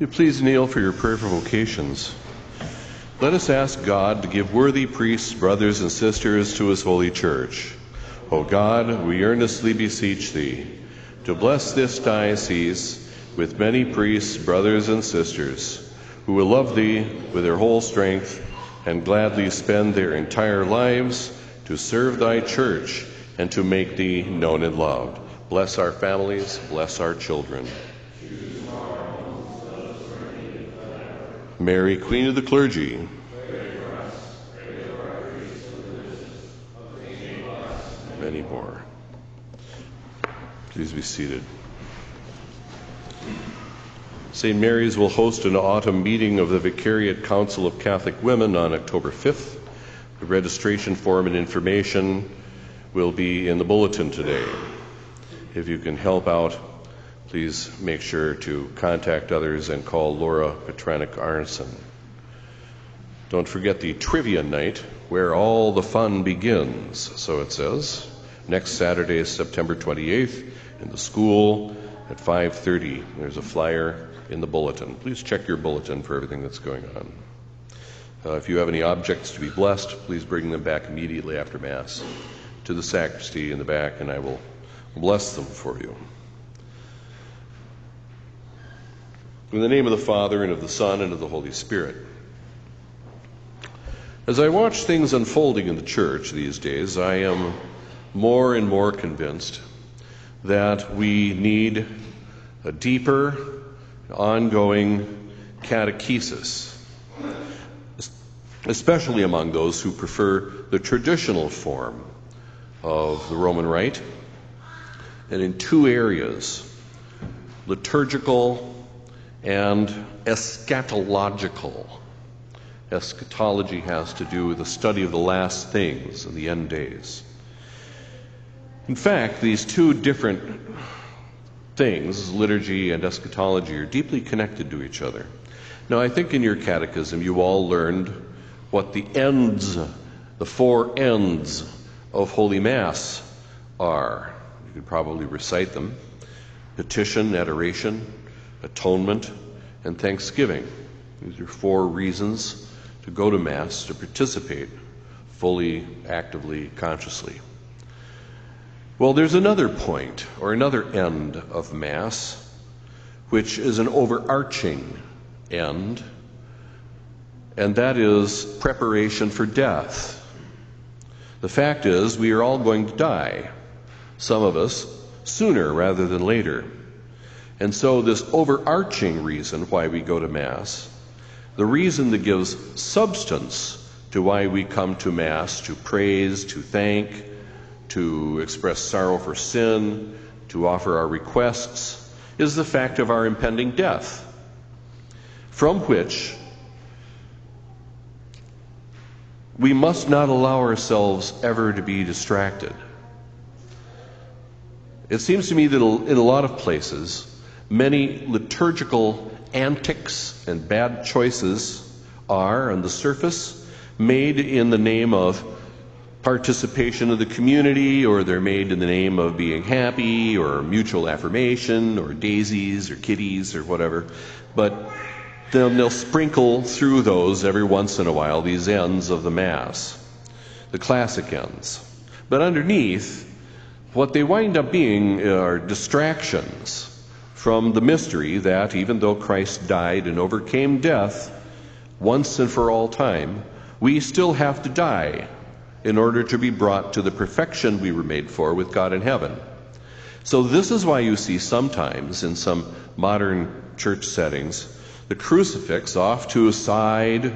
Will you please kneel for your prayer for vocations? Let us ask God to give worthy priests, brothers, and sisters to his holy church. O God, we earnestly beseech thee to bless this diocese with many priests, brothers, and sisters who will love thee with their whole strength and gladly spend their entire lives to serve thy church and to make thee known and loved. Bless our families, bless our children. Mary, Queen of the Clergy, many more. Please be seated. St. Mary's will host an autumn meeting of the Vicariate Council of Catholic Women on October 5th. The registration form and information will be in the bulletin today. If you can help out, please make sure to contact others and call Laura Petranik Arneson. Don't forget the trivia night, where all the fun begins, so it says. Next Saturday, September 28th, in the school at 5:30. There's a flyer in the bulletin. Please check your bulletin for everything that's going on. If you have any objects to be blessed, please bring them back immediately after Mass to the sacristy in the back, and I will bless them for you. In the name of the Father, and of the Son, and of the Holy Spirit. As I watch things unfolding in the Church these days, I am more and more convinced that we need a deeper, ongoing catechesis, especially among those who prefer the traditional form of the Roman Rite, and in two areas, liturgical and eschatological. Eschatology has to do with the study of the last things and the end days. In fact, these two different things, liturgy and eschatology, are deeply connected to each other. Now, I think in your catechism you all learned what the ends, the four ends of Holy Mass are. You could probably recite them: petition, adoration, atonement, and thanksgiving. These are four reasons to go to Mass, to participate fully, actively, consciously. Well, there's another point, or another end of Mass, which is an overarching end, and that is preparation for death. The fact is, we are all going to die, some of us sooner rather than later. And so this overarching reason why we go to Mass, the reason that gives substance to why we come to Mass, to praise, to thank, to express sorrow for sin, to offer our requests, is the fact of our impending death, from which we must not allow ourselves ever to be distracted. It seems to me that in a lot of places, many liturgical antics and bad choices are, on the surface, made in the name of participation of the community, or they're made in the name of being happy, or mutual affirmation, or daisies, or kitties, or whatever. But then they'll sprinkle through those every once in a while, these ends of the Mass, the classic ends. But underneath, what they wind up being are distractions from the mystery that, even though Christ died and overcame death once and for all time, we still have to die in order to be brought to the perfection we were made for with God in heaven. So this is why you see sometimes in some modern church settings the crucifix off to a side,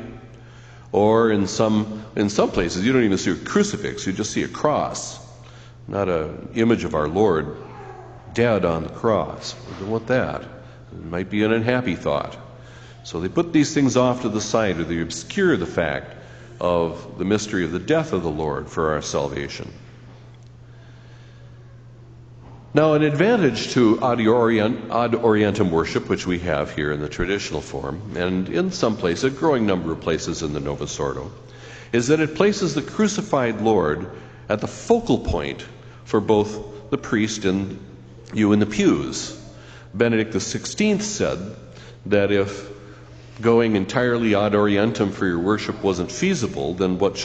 or in some places you don't even see a crucifix, you just see a cross, not an image of our Lord dead on the cross. We don't want that. It might be an unhappy thought. So they put these things off to the side, or they obscure the fact of the mystery of the death of the Lord for our salvation. Now, an advantage to ad orientem worship, which we have here in the traditional form, and in some places, a growing number of places in the Novus Ordo, is that it places the crucified Lord at the focal point for both the priest and you in the pews. Benedict XVI said that if going entirely ad orientem for your worship wasn't feasible, then what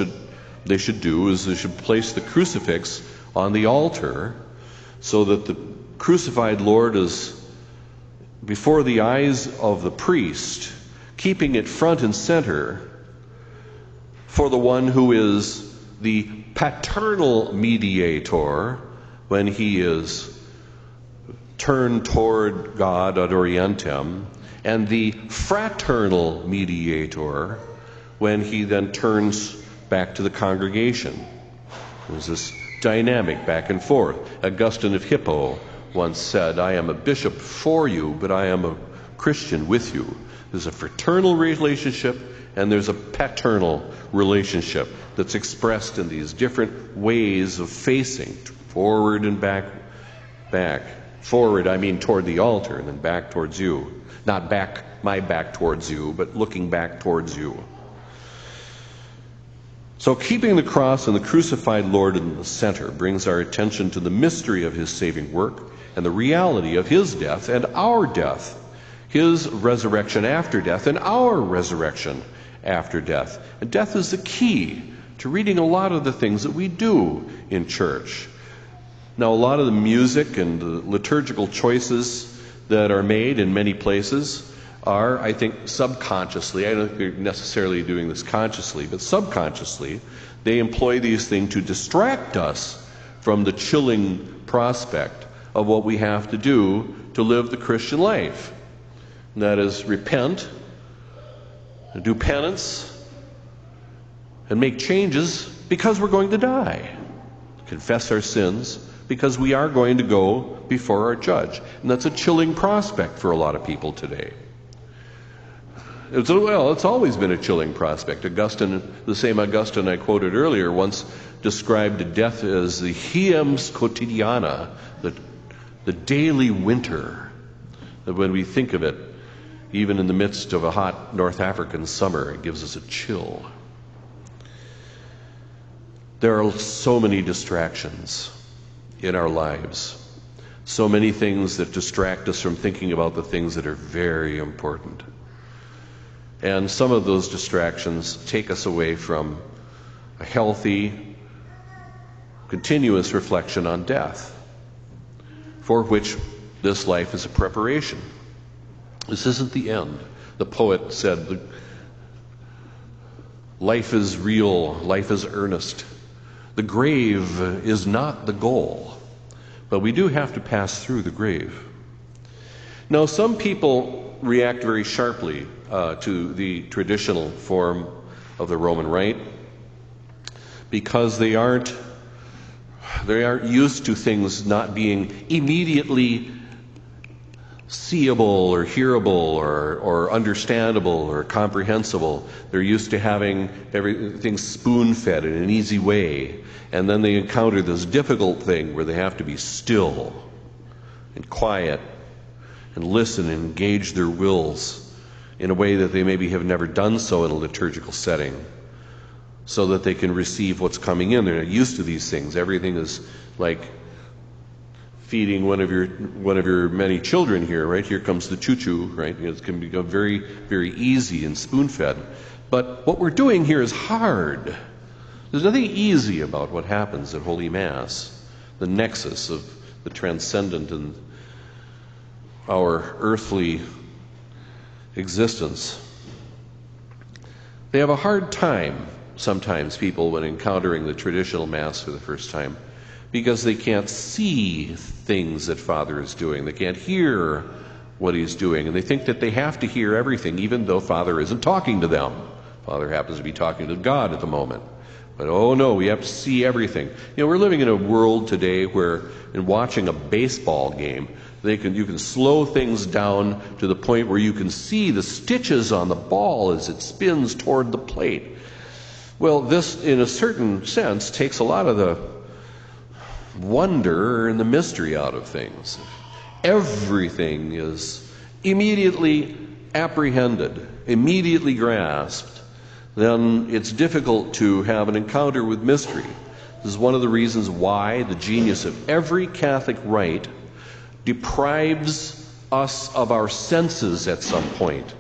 they should do is they should place the crucifix on the altar so that the crucified Lord is before the eyes of the priest, keeping it front and center for the one who is the paternal mediator when he is turned toward God ad orientem, and the fraternal mediator when he then turns back to the congregation. There's this dynamic back and forth. Augustine of Hippo once said, "I am a bishop for you, but I am a Christian with you." There's a fraternal relationship and there's a paternal relationship that's expressed in these different ways of facing, forward and back. Forward, I mean toward the altar, and then back towards you. Not back, my back towards you, but looking back towards you. So keeping the cross and the crucified Lord in the center brings our attention to the mystery of his saving work and the reality of his death and our death, his resurrection after death and our resurrection after death. And death is the key to reading a lot of the things that we do in church. Now, a lot of the music and the liturgical choices that are made in many places are, I think, subconsciously, I don't think they're necessarily doing this consciously, but subconsciously, they employ these things to distract us from the chilling prospect of what we have to do to live the Christian life. And that is repent, do penance, and make changes because we're going to die. Confess our sins, because we are going to go before our judge. And that's a chilling prospect for a lot of people today. It's always been a chilling prospect. Augustine, the same Augustine I quoted earlier, once described death as the hiems quotidiana, the daily winter. That when we think of it, even in the midst of a hot North African summer, it gives us a chill. There are so many distractions in our lives, so many things that distract us from thinking about the things that are very important. And some of those distractions take us away from a healthy, continuous reflection on death, for which this life is a preparation. This isn't the end. The poet said, "Life is real, life is earnest. The grave is not the goal, but we do have to pass through the grave." Now, some people react very sharply to the traditional form of the Roman Rite because they aren't used to things not being immediately seeable or hearable or understandable or comprehensible. They're used to having everything spoon-fed in an easy way, and then they encounter this difficult thing where they have to be still and quiet and listen and engage their wills in a way that they maybe have never done so in a liturgical setting, so that they can receive what's coming in. They're not used to these things. Everything is like feeding one of your many children here, right? Here comes the choo-choo, right? It can become very, very easy and spoon-fed. But what we're doing here is hard. There's nothing easy about what happens at Holy Mass, the nexus of the transcendent and our earthly existence. They have a hard time, sometimes, people, when encountering the traditional Mass for the first time, because they can't see things that Father is doing. They can't hear what he's doing. And they think that they have to hear everything, even though Father isn't talking to them. Father happens to be talking to God at the moment. But oh no, we have to see everything. You know, we're living in a world today where, in watching a baseball game, you can slow things down to the point where you can see the stitches on the ball as it spins toward the plate. Well, this, in a certain sense, takes a lot of the wonder and the mystery out of things. Everything is immediately apprehended, immediately grasped. Then it's difficult to have an encounter with mystery. This is one of the reasons why the genius of every Catholic rite deprives us of our senses at some point.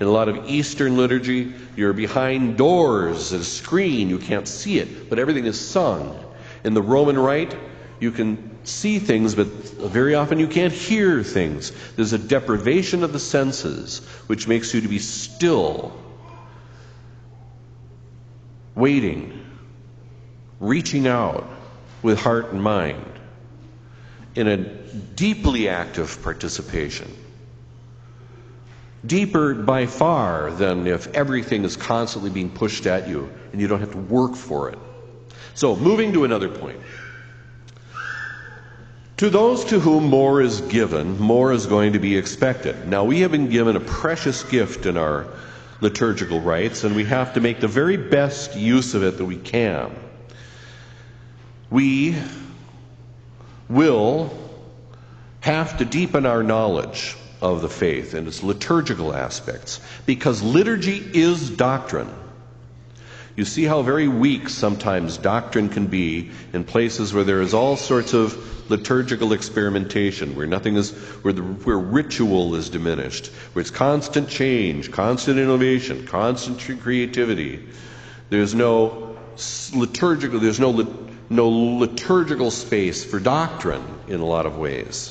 In a lot of Eastern liturgy, you're behind doors, a screen, you can't see it, but everything is sung. In the Roman Rite, you can see things, but very often you can't hear things. There's a deprivation of the senses, which makes you to be still, waiting, reaching out with heart and mind, in a deeply active participation. Deeper by far than if everything is constantly being pushed at you and you don't have to work for it. So, moving to another point. To those to whom more is given, more is going to be expected. Now, we have been given a precious gift in our liturgical rites, and we have to make the very best use of it that we can. We will have to deepen our knowledge of the faith and its liturgical aspects, because liturgy is doctrine. You see how very weak sometimes doctrine can be in places where there is all sorts of liturgical experimentation, where nothing is, where ritual is diminished, where it's constant change, constant innovation, constant creativity. There's no liturgical, there's no liturgical space for doctrine in a lot of ways.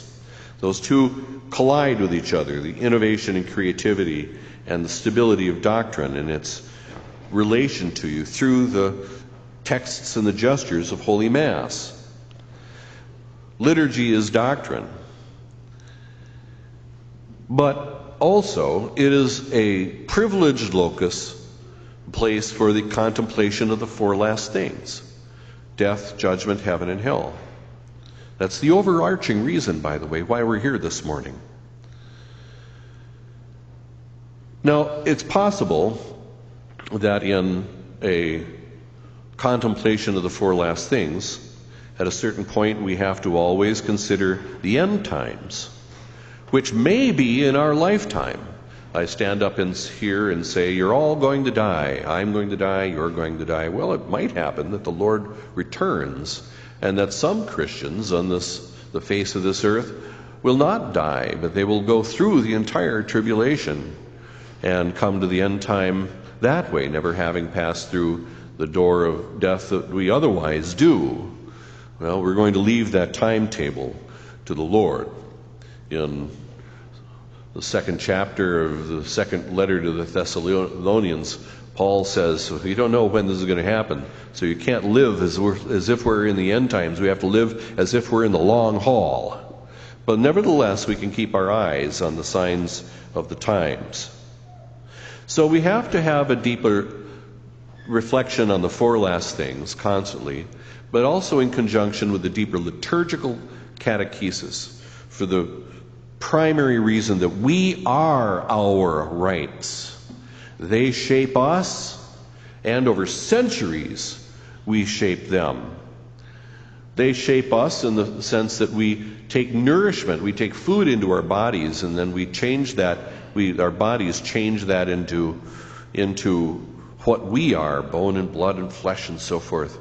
Those two collide with each other, the innovation and creativity and the stability of doctrine and its relation to you through the texts and the gestures of Holy Mass. Liturgy is doctrine, but also it is a privileged locus, place for the contemplation of the four last things: death, judgment, heaven, and hell. That's the overarching reason, by the way, why we're here this morning. Now, it's possible that in a contemplation of the four last things, at a certain point we have to always consider the end times, which may be in our lifetime. I stand up here and say, you're all going to die. I'm going to die. You're going to die. Well, it might happen that the Lord returns, and that some Christians on the face of this earth will not die, but they will go through the entire tribulation and come to the end time that way, never having passed through the door of death that we otherwise do. Well, we're going to leave that timetable to the Lord. In the second chapter of the second letter to the Thessalonians, Paul says, you don't know when this is going to happen, so you can't live as if we're in the end times. We have to live as if we're in the long haul. But nevertheless, we can keep our eyes on the signs of the times. So we have to have a deeper reflection on the four last things constantly, but also in conjunction with the deeper liturgical catechesis, for the primary reason that we are our rites. They shape us, and over centuries we shape them. They shape us in the sense that we take nourishment, we take food into our bodies, and then we change that, our bodies change that into what we are, bone and blood and flesh and so forth.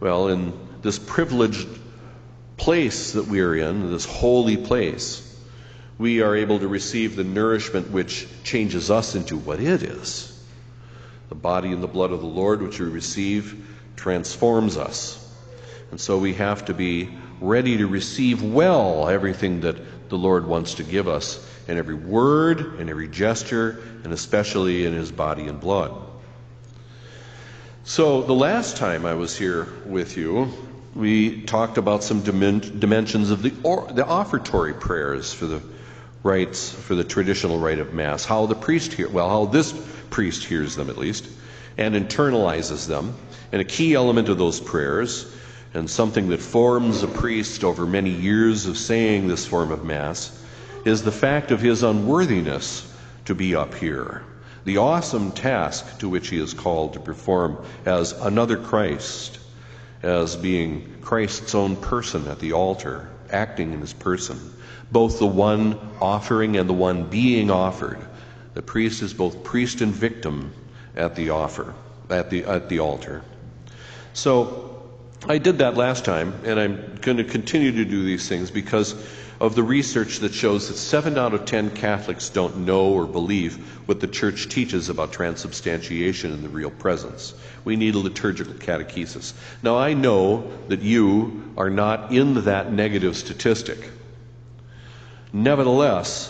Well, in this privileged place that we are in, this holy place, we are able to receive the nourishment which changes us into what it is. The body and the blood of the Lord which we receive transforms us. And so we have to be ready to receive well everything that the Lord wants to give us, in every word, in every gesture, and especially in his body and blood. So the last time I was here with you, we talked about some dimensions of the offertory prayers for the rites, for the traditional rite of Mass, how the priest hears, well, how this priest hears them at least, and internalizes them. And a key element of those prayers, and something that forms a priest over many years of saying this form of Mass, is the fact of his unworthiness to be up here, the awesome task to which he is called to perform as another Christ, as being Christ's own person at the altar, acting in his person, both the one offering and the one being offered. The priest is both priest and victim at the altar. So I did that last time, and I'm going to continue to do these things because of the research that shows that 7 out of 10 Catholics don't know or believe what the Church teaches about transubstantiation and the real presence. We need a liturgical catechesis. Now, I know that you are not in that negative statistic. Nevertheless,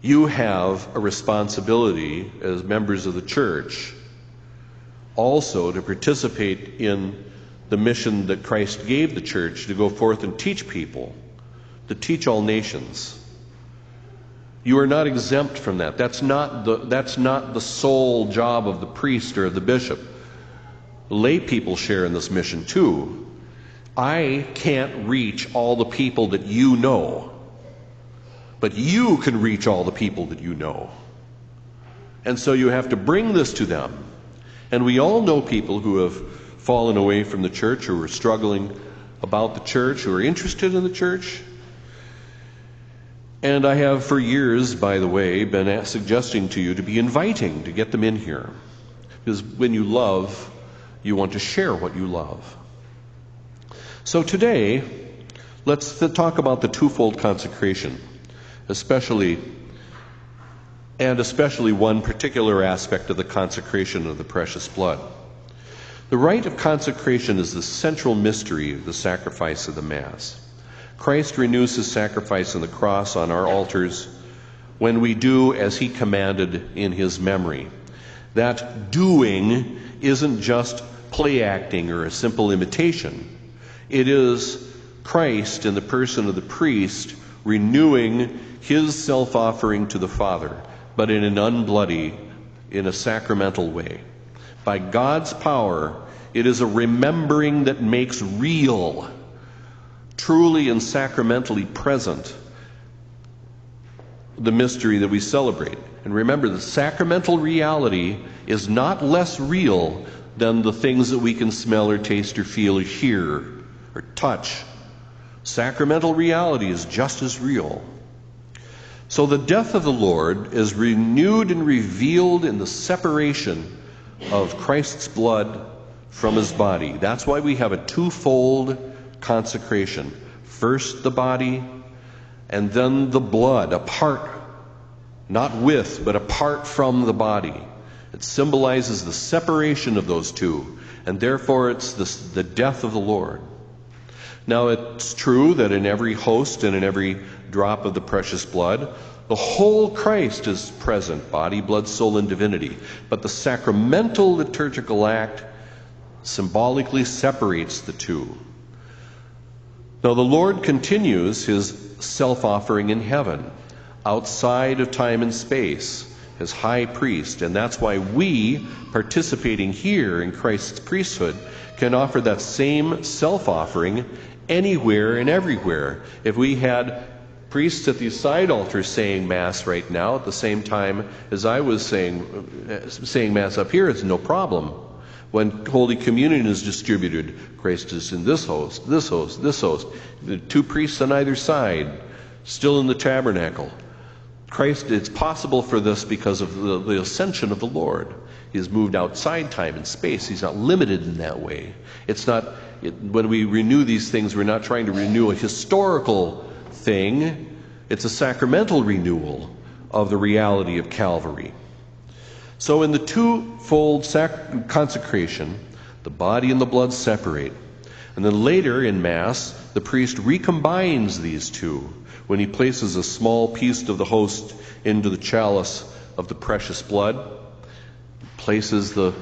you have a responsibility as members of the Church also to participate in the mission that Christ gave the Church to go forth and teach people, to teach all nations. You are not exempt from that. That's not the sole job of the priest or of the bishop. Lay people share in this mission too. I can't reach all the people that you know, but you can reach all the people that you know. And so you have to bring this to them. And we all know people who have fallen away from the Church, who are struggling about the Church, who are interested in the Church. And I have for years, by the way, been suggesting to you to be inviting, to get them in here. Because when you love, you want to share what you love. So today, let's talk about the twofold consecration, especially one particular aspect of the consecration of the precious blood. The rite of consecration is the central mystery of the sacrifice of the Mass. Christ renews his sacrifice on the cross on our altars when we do as he commanded in his memory. That doing isn't just play acting or a simple imitation. It is Christ in the person of the priest renewing his self-offering to the Father, but in an unbloody, in a sacramental way. By God's power, it is a remembering that makes real, truly and sacramentally present, the mystery that we celebrate. And remember, the sacramental reality is not less real than the things that we can smell or taste or feel or hear or touch. Sacramental reality is just as real. So the death of the Lord is renewed and revealed in the separation of Christ's blood from his body. That's why we have a twofold consecration. First the body, and then the blood, apart, not with, but apart from the body. It symbolizes the separation of those two, and therefore it's the death of the Lord. Now, it's true that in every host and in every drop of the precious blood, the whole Christ is present, body, blood, soul, and divinity. But the sacramental liturgical act symbolically separates the two. Now, the Lord continues his self-offering in heaven, outside of time and space, as high priest. And that's why we, participating here in Christ's priesthood, can offer that same self-offering anywhere and everywhere. If we had priests at these side altars saying Mass right now at the same time as I was saying Mass up here, it's no problem. When Holy Communion is distributed, Christ is in this host, this host, this host, the two priests on either side, still in the tabernacle. Christ, it's possible for this because of the ascension of the Lord. He's moved outside time and space. He's not limited in that way. When we renew these things, we're not trying to renew a historical thing. It's a sacramental renewal of the reality of Calvary. So in the twofold consecration, the body and the blood separate. And then later in Mass, the priest recombines these two when he places a small piece of the host into the chalice of the precious blood, places the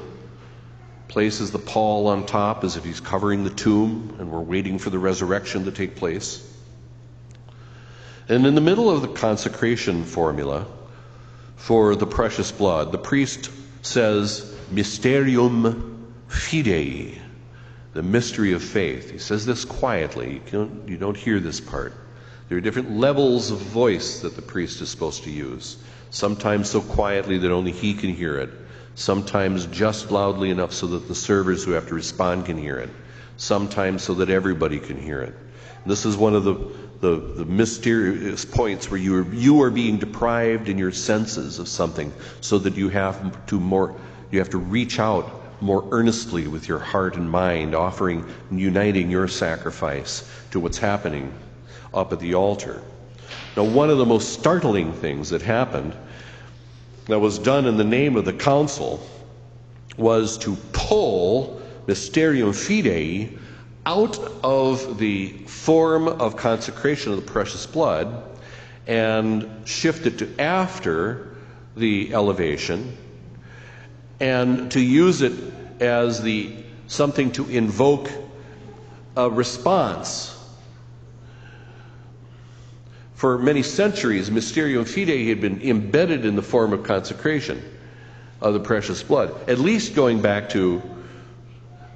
pall on top as if he's covering the tomb, and we're waiting for the resurrection to take place. And in the middle of the consecration formula for the precious blood, the priest says, Mysterium Fidei, the mystery of faith. He says this quietly. You don't hear this part. There are different levels of voice that the priest is supposed to use, sometimes so quietly that only he can hear it, sometimes just loudly enough so that the servers who have to respond can hear it, sometimes so that everybody can hear it. And this is one of the mysterious points where you are being deprived in your senses of something, so that you have to reach out more earnestly with your heart and mind, uniting your sacrifice to what's happening. up at the altar. Now, one of the most startling things that happened, that was done in the name of the council, was to pull Mysterium Fidei out of the form of consecration of the precious blood and shift it to after the elevation, and to use it as the something to invoke a response. For many centuries, Mysterium Fidei had been embedded in the form of consecration of the precious blood, at least going back to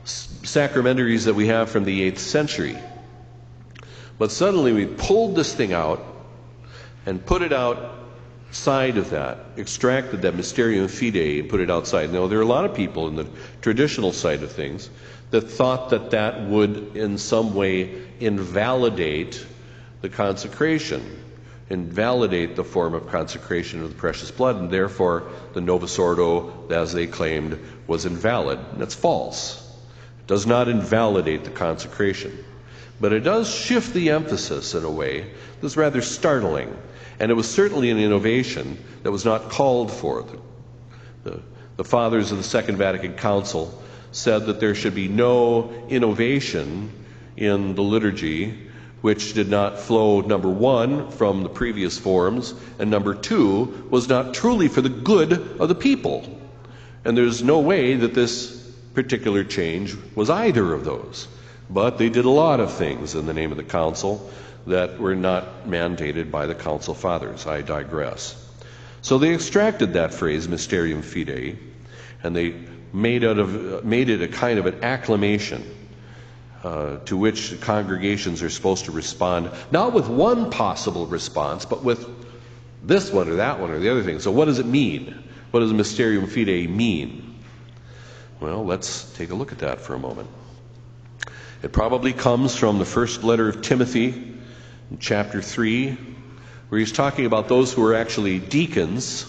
sacramentaries that we have from the 8th century. But suddenly we pulled this thing out and put it outside of that, extracted that Mysterium Fidei and put it outside. Now, there are a lot of people in the traditional side of things that thought that that would in some way invalidate the consecration, invalidate the form of consecration of the precious blood, and therefore the Novus Ordo, as they claimed, was invalid. And that's false. It does not invalidate the consecration, but it does shift the emphasis in a way that's rather startling. And it was certainly an innovation that was not called for. The fathers of the Second Vatican Council said that there should be no innovation in the liturgy which did not flow, number one, from the previous forms, and number two, was not truly for the good of the people. And there's no way that this particular change was either of those. But they did a lot of things in the name of the council that were not mandated by the council fathers. I digress. So they extracted that phrase, Mysterium Fidei, and they made it a kind of an acclamation to which congregations are supposed to respond, not with one possible response, but with this one or that one or the other thing. So what does it mean? What does Mysterium Fidei mean? Well, let's take a look at that for a moment. It probably comes from the first letter of Timothy, in chapter 3, where he's talking about those who are actually deacons,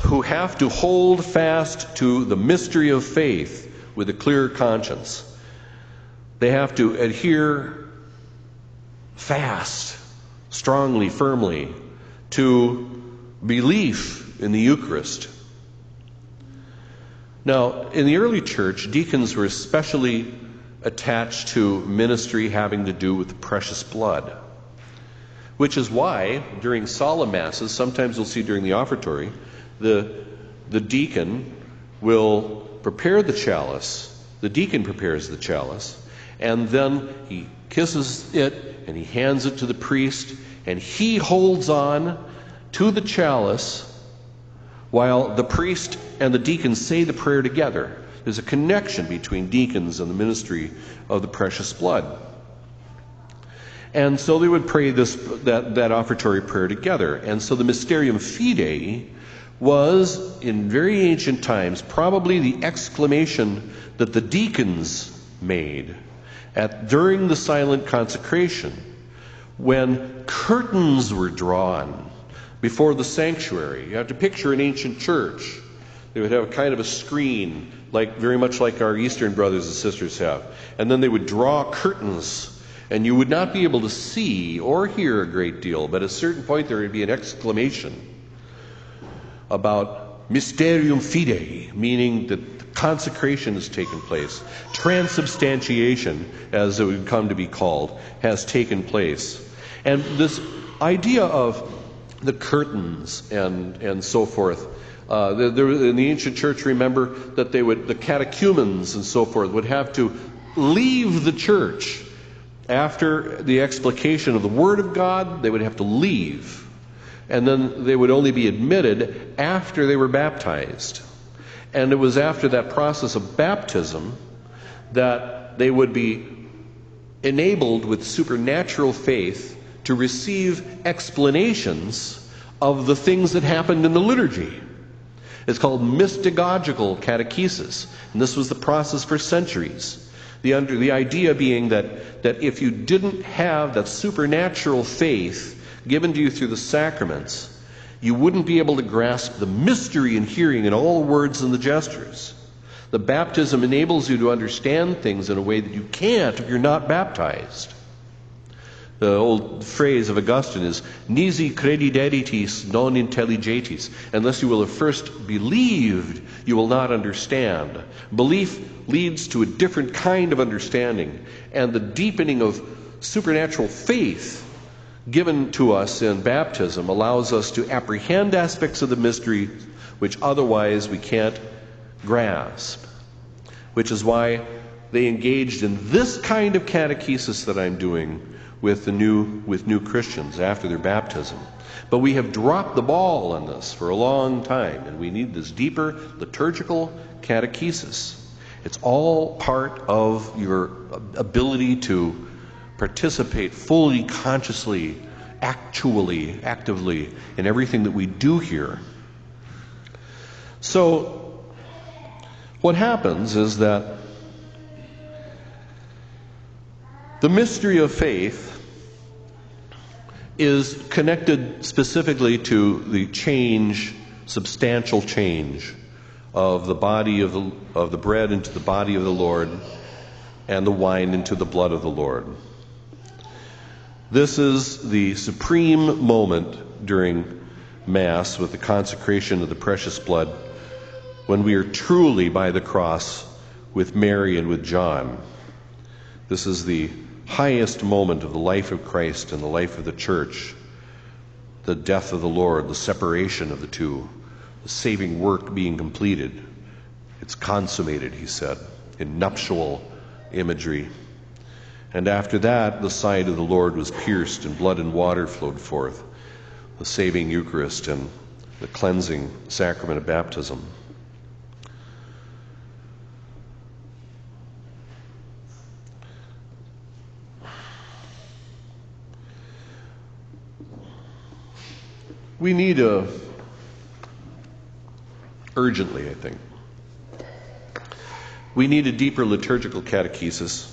who have to hold fast to the mystery of faith with a clear conscience. They have to adhere fast, strongly, firmly to belief in the Eucharist. Now, in the early church, deacons were especially attached to ministry having to do with the precious blood, which is why during solemn masses, sometimes you'll see during the offertory, the deacon will prepare the chalice, the deacon prepares the chalice, and then he kisses it and he hands it to the priest, and he holds on to the chalice while the priest and the deacon say the prayer together. There's a connection between deacons and the ministry of the precious blood. And so they would pray that offertory prayer together. And so the Mysterium Fidei was, in very ancient times, probably the exclamation that the deacons made during the silent consecration, when curtains were drawn before the sanctuary. You have to picture an ancient church. They would have a kind of a screen, very much like our Eastern brothers and sisters have. And then they would draw curtains, and you would not be able to see or hear a great deal, but at a certain point there would be an exclamation about Mysterium Fidei, meaning that consecration has taken place. Transubstantiation, as it would come to be called, has taken place. And this idea of the curtains and so forth, in the ancient church, remember that the catechumens and so forth would have to leave the church. After the explication of the Word of God, they would have to leave. And then they would only be admitted after they were baptized. And it was after that process of baptism that they would be enabled with supernatural faith to receive explanations of the things that happened in the liturgy. It's called mystagogical catechesis, and this was the process for centuries. The idea being that if you didn't have that supernatural faith given to you through the sacraments, you wouldn't be able to grasp the mystery in hearing in all words and the gestures. The baptism enables you to understand things in a way that you can't if you're not baptized. The old phrase of Augustine is, nisi credideritis non intelligetis. Unless you will have first believed, you will not understand. Belief leads to a different kind of understanding, and the deepening of supernatural faith given to us in baptism allows us to apprehend aspects of the mystery which otherwise we can't grasp, which is why they engaged in this kind of catechesis that I'm doing with new Christians after their baptism. But we have dropped the ball on this for a long time, and we need this deeper liturgical catechesis. It's all part of your ability to participate fully, consciously, actually, actively in everything that we do here. So what happens is that the mystery of faith is connected specifically to the change, substantial change, of the body of the bread into the body of the Lord and the wine into the blood of the Lord. This is the supreme moment during Mass with the consecration of the precious blood, when we are truly by the cross with Mary and with John. This is the highest moment of the life of Christ and the life of the Church, the death of the Lord, the separation of the two, the saving work being completed. It's consummated, he said, in nuptial imagery. And after that, the side of the Lord was pierced and blood and water flowed forth, the saving Eucharist and the cleansing sacrament of baptism. We need urgently, I think, we need a deeper liturgical catechesis.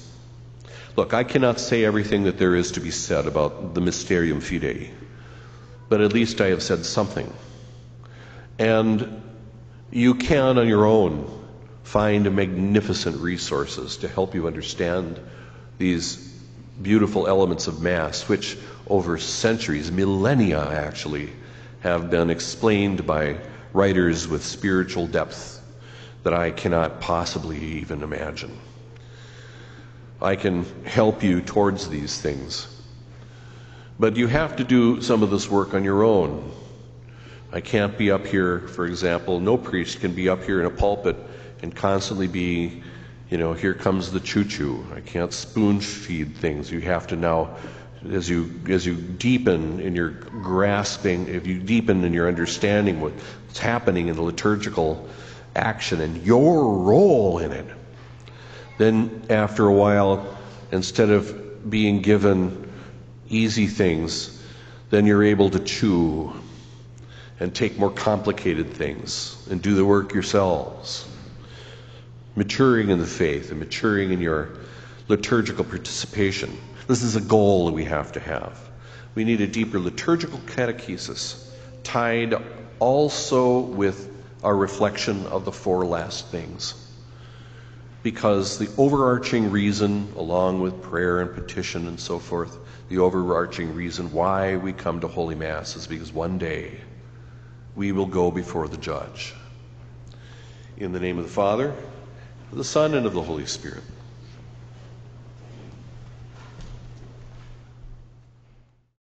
Look, I cannot say everything that there is to be said about the Mysterium Fidei, but at least I have said something. And you can, on your own, find magnificent resources to help you understand these beautiful elements of Mass, which over centuries, millennia actually, have been explained by writers with spiritual depth that I cannot possibly even imagine. I can help you towards these things, but you have to do some of this work on your own. I can't be up here, for example, no priest can be up here in a pulpit and constantly be, you know, here comes the choo-choo. I can't spoon feed things. You have to now, as you deepen in your grasping, if you deepen in your understanding what's happening in the liturgical action and your role in it, then after a while, instead of being given easy things, then you're able to chew and take more complicated things and do the work yourselves, maturing in the faith and maturing in your liturgical participation. This is a goal that we have to have. We need a deeper liturgical catechesis tied also with our reflection of the four last things. Because the overarching reason, along with prayer and petition and so forth, the overarching reason why we come to Holy Mass is because one day we will go before the judge. In the name of the Father, of the Son, and of the Holy Spirit.